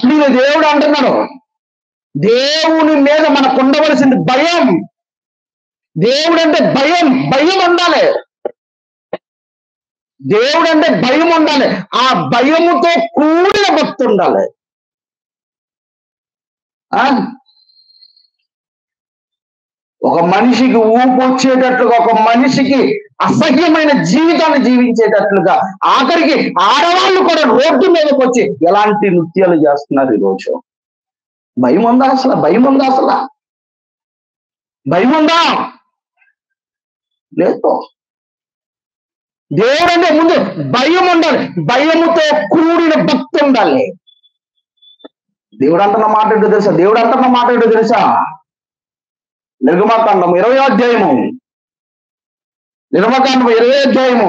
అందులో దేవుడు అంటున్నాడు, దేవుని మీద మనకు ఉండవలసింది భయం. దేవుడు అంటే భయం, భయం ఉండాలి. దేవుడు అంటే భయం ఉండాలి. ఆ భయముతో కూడిన భక్తి ఉండాలి. ఒక మనిషికి ఊపు వచ్చేటట్లుగా, ఒక మనిషికి అసహ్యమైన జీవితాన్ని జీవించేటట్లుగా, ఆఖరికి ఆడవాళ్ళు కూడా రోడ్డు మీదకి వచ్చి ఎలాంటి నృత్యాలు చేస్తున్నారు ఈరోజు. భయం ఉందా అసలు? భయం ఉందా అసలు? భయం ఉందా? లేదు. దేవుడు అంటే ముందు భయం ఉండాలి, భయముతో కూడిన భక్తి ఉండాలి. దేవుడు అంటున్న మాట ఏంటో తెలుసా? దేవుడు అంటున్న మాట ఏంటో తెలుసా? నిర్గమకాండం 20వ అధ్యాయము, నిర్గమకాండం 20వ అధ్యాయము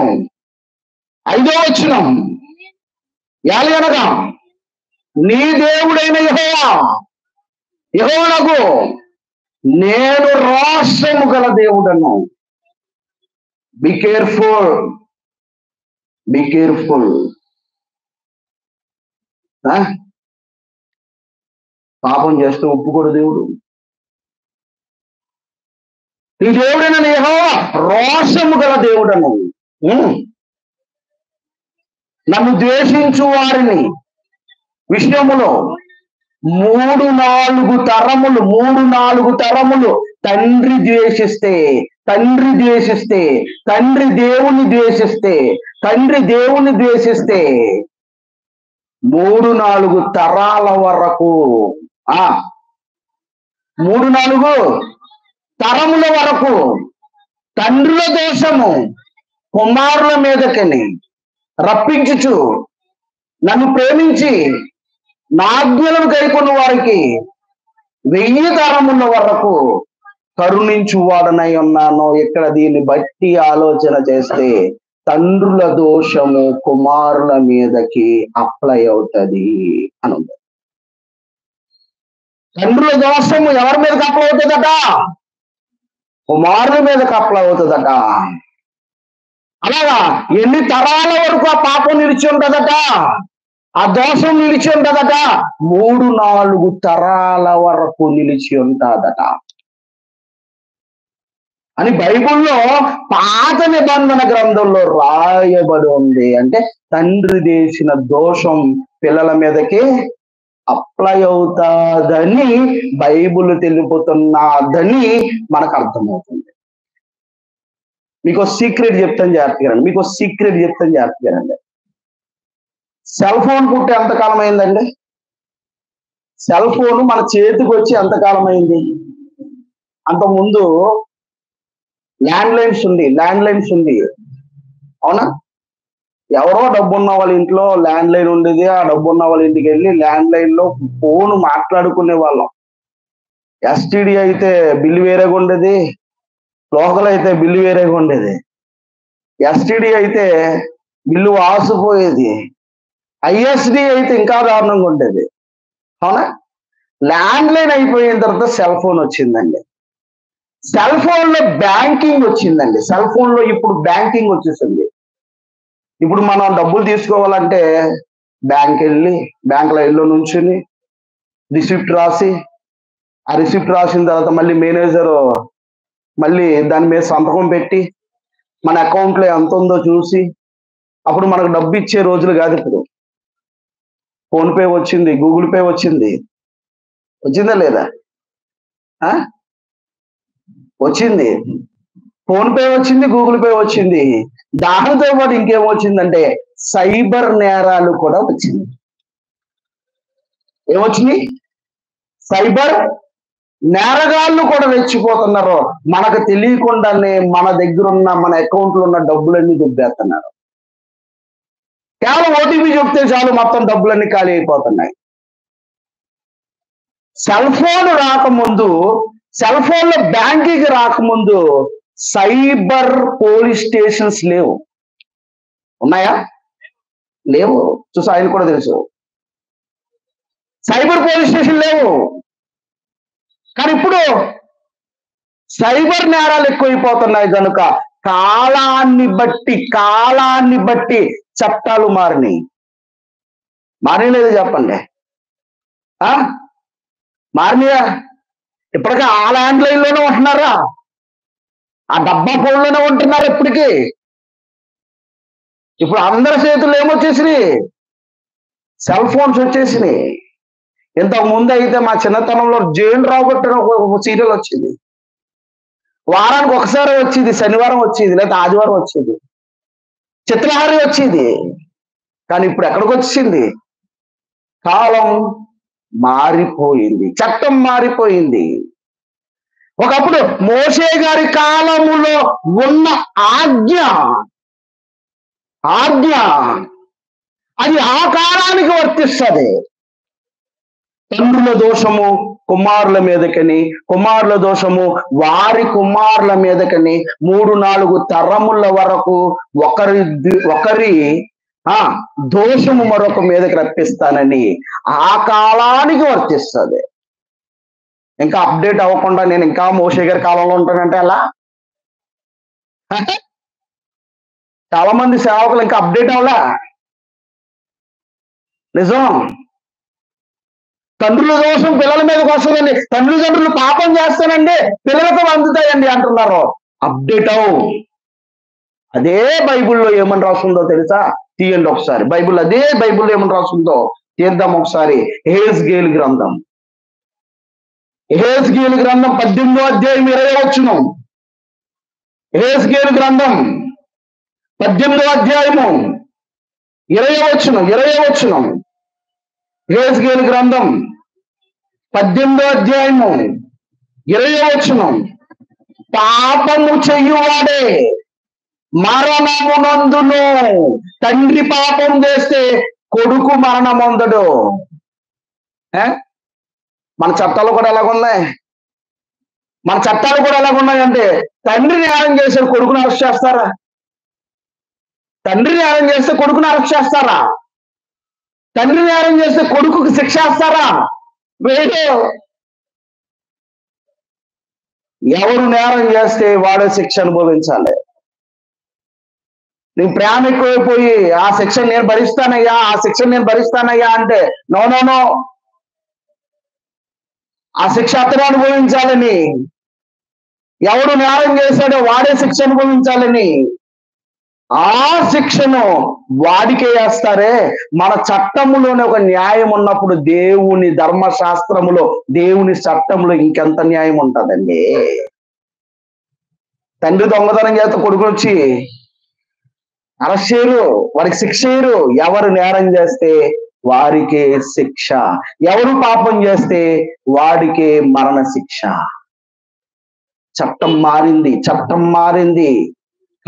5వ వచనం, ఏలయనగా నీ దేవుడైన యెహోవా, యెహోవాకు నేను రోషము గల దేవుడను. Be careful, be careful. పాపం చేస్తూ ఒప్పుకోడు దేవుడు. నీ దేవుడైన యెహోవా రోషము గల దేవుడను, నన్ను ద్వేషించు వారిని విషయములో 3-4 తరములు తండ్రి ద్వేషిస్తే, తండ్రి దేవుని ద్వేషిస్తే 3-4 తరాల వరకు, 3-4 తరముల వరకు తండ్రుల దోషము కుమారుల మీదకని రప్పించుచు, నన్ను ప్రేమించి నాజ్ఞలను కైకొన్న వారికి 1000 తరముల వరకు కరుణించువాడనై ఉన్నాను. ఇక్కడ దీన్ని బట్టి ఆలోచన చేస్తే తండ్రుల దోషము కుమారుల మీదకి అప్లై అవుతుంది అని. తండ్రుల దోషము ఎవరి మీదకి అప్లై అవుతుందట? కుమారుల మీదకి అప్లై అవుతుందట. అలాగా ఎన్ని తరాల వరకు ఆ పాపం నిలిచి ఉంటుందట? ఆ దోషం నిలిచి ఉంటుందట. 3-4 తరాల వరకు నిలిచి ఉంటుందట అని బైబిల్లో పాత నిబంధన గ్రంథంలో రాయబడి ఉంది. అంటే తండ్రి చేసిన దోషం పిల్లల మీదకి అప్లై అవుతాదని బైబిల్ తెలియబోతున్నదని మనకు అర్థమవుతుంది. మీకు సీక్రెట్ చెప్తాను జాగ్రత్తగానండి, సెల్ ఫోన్ పుట్టి ఎంతకాలం అయిందండి? సెల్ ఫోన్ మన చేతికి వచ్చి ఎంతకాలం అయింది? అంతకుముందు ల్యాండ్ లైన్స్ ఉంది, అవునా? ఎవరో డబ్బు ఉన్న వాళ్ళ ఇంట్లో ల్యాండ్ లైన్ ఉండేది. ఆ డబ్బు ఉన్న వాళ్ళ ఇంటికి వెళ్ళి ల్యాండ్ లైన్ లో ఫోన్ మాట్లాడుకునే వాళ్ళం. STD అయితే బిల్లు వేరేగా ఉండేది, లోకల్ అయితే బిల్లు వేరేగా ఉండేది. STD అయితే బిల్లు వాసిపోయేది, ISD అయితే ఇంకా దారుణంగా ఉండేది, అవునా? ల్యాండ్ లైన్ అయిపోయిన తర్వాత సెల్ ఫోన్ వచ్చిందండి. సెల్ ఫోన్ లో బ్యాంకింగ్ వచ్చిందండి. సెల్ ఫోన్ లో ఇప్పుడు బ్యాంకింగ్ వచ్చేసింది. ఇప్పుడు మనం డబ్బులు తీసుకోవాలంటే బ్యాంక్ లైన్లో నుంచుని రిసిప్ట్ రాసి, ఆ రిసిప్ట్ రాసిన తర్వాత మళ్ళీ మేనేజరు మళ్ళీ దాని మీద సంతకం పెట్టి మన అకౌంట్లో ఎంత ఉందో చూసి అప్పుడు మనకు డబ్బు ఇచ్చే రోజులు కాదు. ఇప్పుడు ఫోన్పే వచ్చింది, గూగుల్ పే వచ్చిందా లేదా? వచ్చింది. ఫోన్పే వచ్చింది, గూగుల్ పే వచ్చింది. దానితో పాటు ఇంకేమొచ్చిందంటే సైబర్ నేరాలు కూడా వచ్చింది. ఏమొచ్చినాయి? సైబర్ నేరగాళ్ళు కూడా రెచ్చిపోతున్నారు. మనకు తెలియకుండానే మన దగ్గర ఉన్న, మన అకౌంట్లో ఉన్న డబ్బులన్నీ దుబ్బేస్తున్నారు. కేవలం OTP చెప్తే చాలు మొత్తం డబ్బులన్నీ ఖాళీ అయిపోతున్నాయి. సెల్ ఫోన్ లో బ్యాంకింగ్ రాకముందు సైబర్ పోలీస్ స్టేషన్స్ లేవు. ఉన్నాయా? లేవు. చూసా, ఆయన కూడా తెలుసు. సైబర్ పోలీస్ స్టేషన్ లేవు. కానీ ఇప్పుడు సైబర్ నేరాలు ఎక్కువైపోతున్నాయి కనుక కాలాన్ని బట్టి చట్టాలు మారినాయి. మారలేదు చెప్పండి. మారినయా? ఇప్పటికీ ఆ ల్యాండ్లైన్లోనే ఉంటున్నారా? ఆ డబ్బా ఫోన్లోనే ఉంటున్నారు ఇప్పటికీ. ఇప్పుడు అందరి చేతులు ఏమొచ్చేసినాయి? సెల్ ఫోన్స్ వచ్చేసినాయి. ఇంతకు ముందు అయితే మా చిన్నతనంలో జైన్ రాబట్టిన ఒక సీరియల్ వచ్చింది, వారానికి ఒకసారి వచ్చేది, శనివారం వచ్చేది లేదా ఆదివారం వచ్చేది, చిత్రహారి వచ్చేది. కానీ ఇప్పుడు ఎక్కడికి వచ్చింది? కాలం మారిపోయింది, చట్టం మారిపోయింది. ఒకప్పుడు మోషే గారి కాలములో ఉన్న ఆజ్ఞ అది ఆ కాలానికి వర్తిస్తుంది. తండ్రుల దోషము కుమారుల మీదకని, కుమారుల దోషము వారి కుమారుల మీదకని 3-4 తరముల వరకు ఒకరి దోషము మరొక మీదకి రప్పిస్తానని ఆ కాలానికి వర్తిస్తుంది. ఇంకా అప్డేట్ అవ్వకుండా నేను ఇంకా మోషే గారి కాలంలో ఉంటానంటే అలా? చాలా మంది సేవకులు ఇంకా అప్డేట్ అవ్వలా. నిజం, తండ్రుల దోషం పిల్లల మీదకి వస్తుందండి, తల్లిదండ్రులు పాపం చేస్తానండి పిల్లలతో అందుతాయండి అంటున్నారు. అప్డేట్ అవు. అదే బైబుల్లో ఏమని రాస్తుందో తెలుసా? తీయండి ఒకసారి బైబుల్. అదే బైబుల్లో ఏమని రాస్తుందో తీద్దాం ఒకసారి. ఎహెజ్కేలు గ్రంథం 18వ అధ్యాయం 20వ వచనం. ఎహెజ్కేలు గ్రంథం 18వ అధ్యాయము 20వ వచనం. ఎహెజ్కేలు గ్రంథం 18వ అధ్యాయము 20వ వచనం. పాపము చెయ్యువాడే మరణమునందును, తండ్రి పాపం చేస్తే కొడుకు మరణముందడు. మన చట్టాలు కూడా ఎలాగున్నాయి? మన చట్టాలు కూడా ఎలాగున్నాయంటే తండ్రి నేరం చేసే కొడుకును అరెస్ట్ చేస్తారా? తండ్రి నేరం చేస్తే కొడుకును అరెస్ట్ చేస్తారా? తండ్రి నేరం చేస్తే కొడుకుకి శిక్ష వేస్తారా? వేయరు. ఎవరు నేరం చేస్తే వాడే శిక్ష అనుభవించాలి. నీ ప్రేమ ఎక్కువైపోయి ఆ శిక్ష నేను భరిస్తానయ్యా అంటే నో, ఆ శిక్ష అతను అనుభవించాలని, ఎవడు నేరం చేశాడో వాడే శిక్ష అనుభవించాలని ఆ శిక్షను వాడికే వేస్తారే. మన చట్టములోనే ఒక న్యాయం ఉన్నప్పుడు దేవుని ధర్మశాస్త్రములో, దేవుని చట్టంలో ఇంకెంత న్యాయం ఉంటుందండి? తండ్రి దొంగతనం చేస్తే కొడుకులు వచ్చి అరెస్ట్ చేయరు, వారికి శిక్ష చేయరు. ఎవరు నేరం చేస్తే వారికే శిక్ష, ఎవరు పాపం చేస్తే వాడికే మరణ శిక్ష. చట్టం మారింది.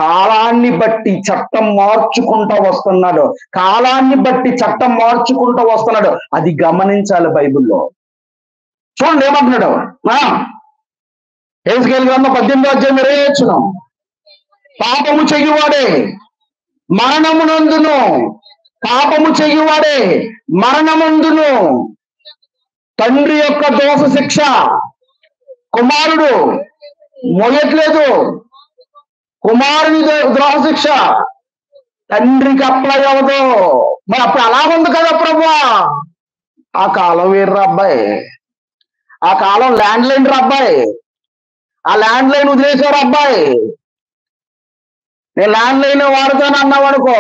కాలాన్ని బట్టి చట్టం మార్చుకుంటూ వస్తున్నాడు. అది గమనించాలి. బైబిల్లో చూడండి ఏమంటున్నాడు. ఎస్కేల్ గ్రంథం 18వ అధ్యాయం 20వ వచనం. పాపము చెయ్యువాడే మరణమునందును, పాపము చెయ్యువాడే మరణముందును, తండ్రి యొక్క దోష శిక్ష కుమారుడు మోయట్లేదు, కుమారుని ద్రోహ శిక్ష తండ్రికి అప్లై అవ్వదు. మరి అప్పుడు అలా ఉంది కదా ప్రభువా? ఆ కాలం వేర్రా అబ్బాయి, ఆ కాలం ల్యాండ్ లైన్ రా అబ్బాయి, ఆ ల్యాండ్ లైన్ వదిలేశారు అబ్బాయి. నేను ల్యాండ్ లైన్ వాడుతాను అన్నావు అనుకో,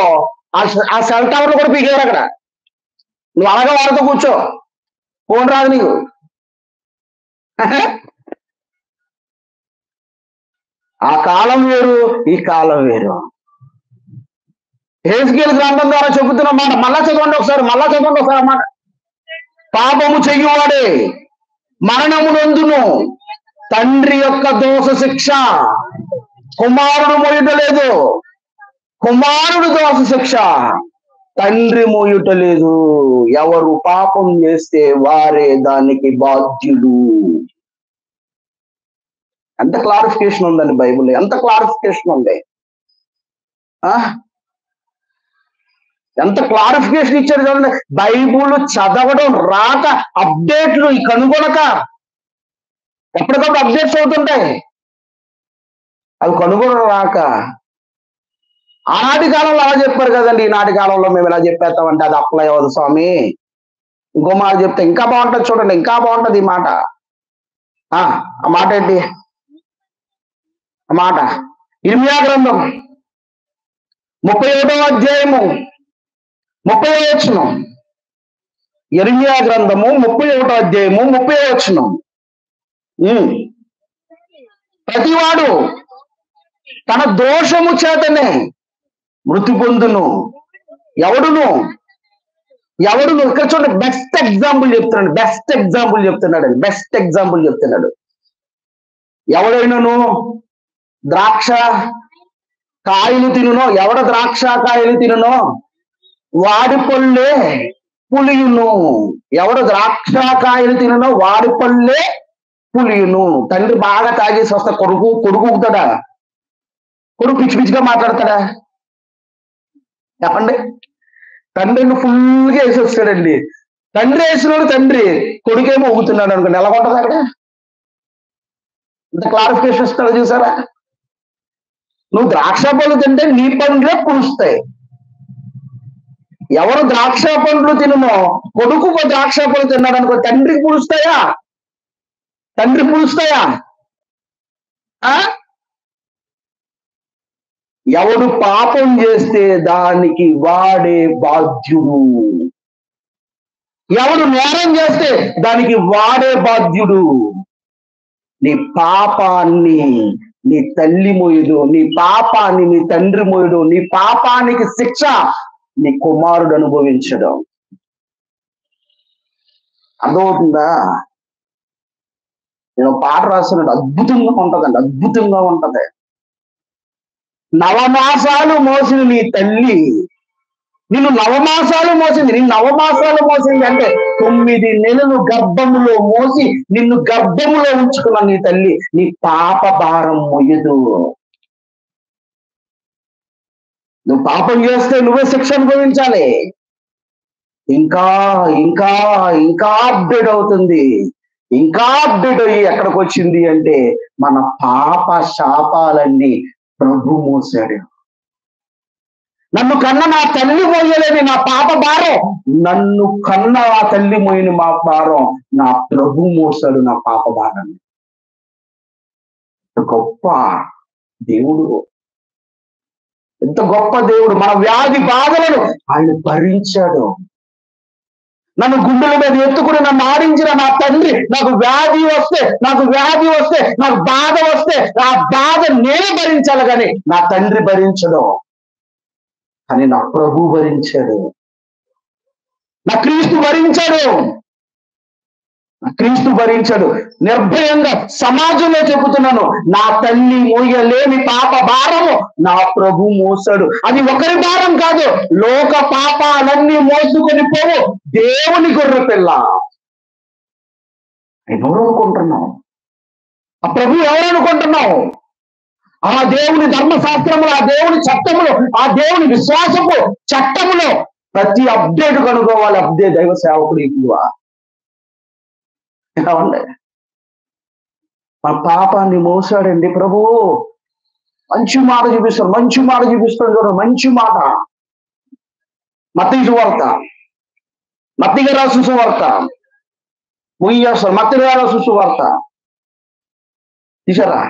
ఆ సెల్ టవర్లు కూడా పీకేవారు అక్కడ. నువ్వు అలాగే వాడుతూ కూర్చో, ఫోన్ రాదు నీకు. ఆ కాలం వేరు, ఈ కాలం వేరు. ఎహెజ్కేలు గ్రంథం ద్వారా చెబుతున్న మాట మళ్ళా చదవండి ఒకసారి మాట. పాపము చెయ్యువాడే మరణమునందును, తండ్రి యొక్క దోష శిక్ష కుమారుడు మోయుటలేదు, కుమారుడు దోష శిక్ష తండ్రి మోయుటలేదు. ఎవరు పాపం చేస్తే వారే దానికి బాధ్యుడు. ఎంత క్లారిఫికేషన్ ఉందండి బైబిల్, ఎంత క్లారిఫికేషన్ ఉంది, ఎంత క్లారిఫికేషన్ ఇచ్చారు చూడండి. బైబుల్ చదవడం రాక, అప్డేట్లు కనుగొనక, ఎప్పటికప్పుడు అప్డేట్స్ అవుతుంటాయి, అవి కనుగొనడం రాక. ఆనాటి కాలంలో అలా చెప్పారు కదండి, ఈనాటి కాలంలో మేము ఇలా చెప్పేస్తామంటే అది అప్లై అవ్వదు స్వామి. ఇంకో మాట చెప్తే ఇంకా బాగుంటుంది, చూడండి ఇంకా బాగుంటుంది ఈ మాట. ఆ మాట ఏంటి? ఆ మాట ఇర్మియా గ్రంథం 31వ అధ్యాయము 30వ వచనం. ఇర్మియా గ్రంథము 31వ అధ్యాయము 30వ వచనం. ప్రతివాడు తన దోషము చేతనే మృతి పొందును, ఎవడును. ఇక్కడ చూడండి బెస్ట్ ఎగ్జాంపుల్ చెప్తున్నాడు. ఎవడైనాను ద్రాక్ష కాయలు తినునో, ఎవడ ద్రాక్ష కాయలు తినునో వాడి పళ్ళే పులియును. తండ్రి బాగా తాగేసి వస్తా కొడుకుతాడా? కొడుకు పిచ్చి పిచ్చిగా మాట్లాడతాడా? చెప్పండి. తండ్రిని ఫుల్గా వేసేస్తాడండి. తండ్రి వేసినోడు తండ్రి, కొడుకేమో ఊగుతున్నాడు అనుకోండి, ఎలా ఉంటుంది అక్కడ? ఇంత క్లారిఫికేషన్ ఇస్తాడు చూసారా. నువ్వు ద్రాక్ష పండ్లు తింటే నీ పండ్లే పులుస్తాయి. ఎవరు ద్రాక్ష పండ్లు తినమో, కొడుకు ద్రాక్ష పండ్లు తిన్నాడు అనుకో, తండ్రికి పులుస్తాయా? ఎవడు పాపం చేస్తే దానికి వాడే బాధ్యుడు, ఎవడు నేరం చేస్తే దానికి వాడే బాధ్యుడు. నీ పాపాన్ని నీ తల్లి మోయుడు, నీ పాపాన్ని నీ తండ్రి మోయుడు, నీ పాపానికి శిక్ష నీ కుమారుడు అనుభవించడం. అర్థమవుతుందా? నేను పాట రాస్తున్నాడు, అద్భుతంగా ఉంటది. 9 మాసాలు మోసింది నీ తల్లి, నిన్ను నవమాసాలు మోసింది అంటే 9 నెలలు గర్భములో మోసి నిన్ను గర్భములో ఉంచుకున్న నీ తల్లి నీ పాప భారం మోయదు. నువ్వు పాపం చేస్తే నువ్వే శిక్ష అనుభవించాలి. ఇంకా ఇంకా ఇంకా అప్డేట్ అవుతుంది. ఇంకా అప్డేట్ అయ్యి ఎక్కడికి వచ్చింది అంటే మన పాప శాపాలన్నీ ప్రభు మోసాడు. నన్ను కన్న నా తల్లి మోయలేని నా పాప భారం, నన్ను కన్న ఆ తల్లి మోయని మా భారం నా ప్రభు మోసాడు, నా పాప భారాన్ని. గొప్ప దేవుడు, ఎంత గొప్ప దేవుడు. మన వ్యాధి బాధలను ఆయన భరించాడు. నన్ను గుండెల మీద ఎత్తుకుని నన్ను ఆడించిన నా తండ్రి నాకు వ్యాధి వస్తే నాకు బాధ వస్తే ఆ బాధ నేను భరించాలి, కానీ నా తండ్రి భరించడం, కానీ నా ప్రభు భరించాడు. నా క్రీస్తు భరించాడు. నిర్భయంగా సమాజంలో చెబుతున్నాను, నా తల్లి మోయలేని పాప భారము నా ప్రభు మోసాడు. అది ఒకరి భారం కాదు, లోక పాపాలన్నీ మోసుకొని పోవు దేవుని గొర్రె పిల్ల. ఎవరు అనుకుంటున్నావు? ఆ ప్రభు ఎవరు అనుకుంటున్నావు? ఆ దేవుని ధర్మశాస్త్రములు, ఆ దేవుని చట్టములు, ఆ దేవుని విశ్వాసపు చట్టములు ప్రతి అప్డేట్ కనుక్కోవాలి. అప్డేట్ దైవ సేవకుడు ఎక్కువ. మా పాపాన్ని మోసాడండి ప్రభు. మంచి మాట చూపిస్తాడు చూడండి. మంచి మాట మత్తయి గారు రాసిన సువార్త చూసారా.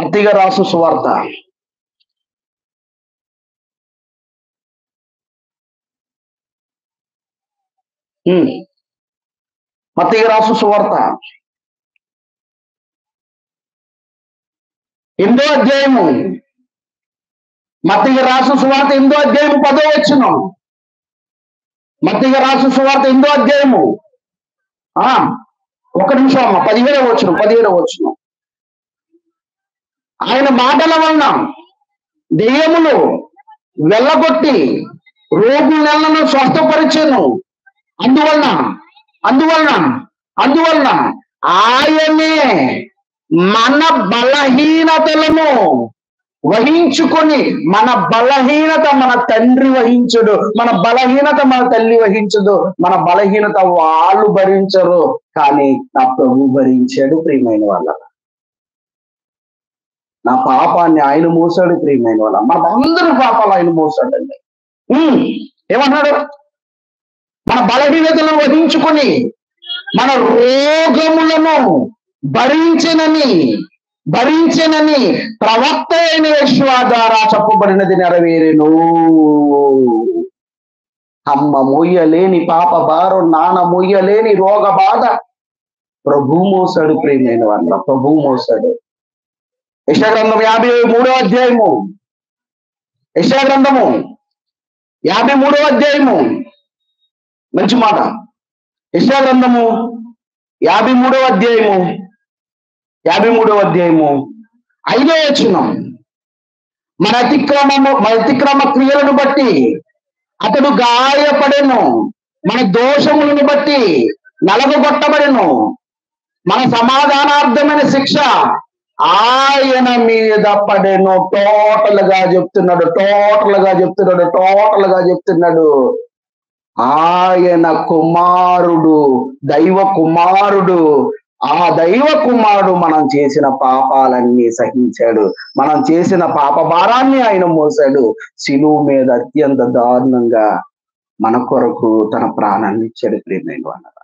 మత్తయి గారు రాసిన సువార్త 8వ అధ్యాయము. మత్తయి గారు రాసిన సువార్త 8వ అధ్యాయము 10వ వచనం. ఒక నిమిషం అమ్మ. 17వ వచనం. ఆయన మాటల వలన దెయ్యములు వెళ్ళగొట్టి రోగులను స్వస్థపరిచెను. అందువలన ఆయనే మన బలహీనతలను వహించుకొని, మన బలహీనత మన తల్లి వహించదు, మన బలహీనత వాళ్ళు భరించరు, కానీ నా ప్రభు భరించాడు. ప్రియమైన వాళ్ళ, నా పాపాన్ని ఆయన మోసాడు. ప్రియమైన వాళ్ళ, మనందరి పాపాలు ఆయన మోసాడండి. ఏమన్నాడు? మన బలహీనతలను వదిలించుకొని మన రోగములను భరించెనని ప్రవక్త అయిన యెషువా ద్వారా చెప్పబడినది నెరవేరెను. అమ్మ మోయలేని పాప భారం, నాన్న మోయలేని రోగ బాధ ప్రభు మోసాడు. ప్రియమైన వాళ్ళ, ప్రభు మోసాడు. యెషయా గ్రంథము 53వ అధ్యాయము మంచి మాట. యెషయా గ్రంథము 53వ అధ్యాయము 5వ వచనం, మన అతిక్రమ క్రియలను బట్టి అతడు గాయపడెను, మన దోషములను బట్టి నలగొట్టబడెను, మన సమాధానార్థమైన శిక్ష ఆయన మీద పడెను. టోటల్ గా చెప్తున్నాడు. ఆయన కుమారుడు, దైవ కుమారుడు, ఆ దైవ కుమారుడు మనం చేసిన పాపాలన్నీ సహించాడు, మనం చేసిన పాప భారాన్ని ఆయన మోసాడు. శిలువ మీద అత్యంత దారుణంగా మన కొరకు తన ప్రాణాన్ని ఇచ్చాడు. ప్రేమైన